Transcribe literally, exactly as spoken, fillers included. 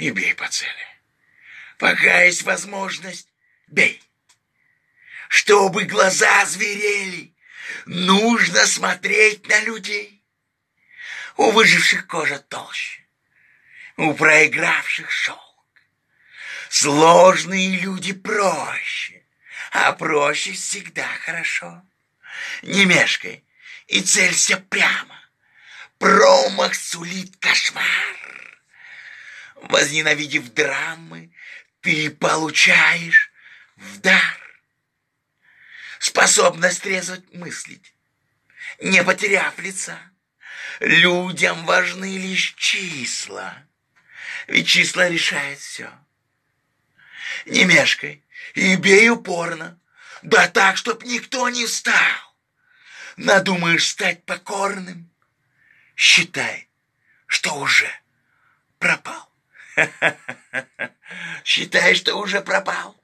и бей по цели. Пока есть возможность, бей. Чтобы глаза зверели, нужно смотреть на людей. У выживших кожа толще, у проигравших шелк. Сложные люди проще, а проще всегда хорошо. Не мешкай и целься прямо. Промах сулит кошмар. Возненавидев драмы, ты получаешь в дар. Способность трезво мыслить, не потеряв лица. Людям важны лишь числа, ведь числа решают все. Не мешкай и бей упорно, да так, чтоб никто не встал. Надумаешь стать покорным, считай, что уже пропал. Считай, что уже пропал.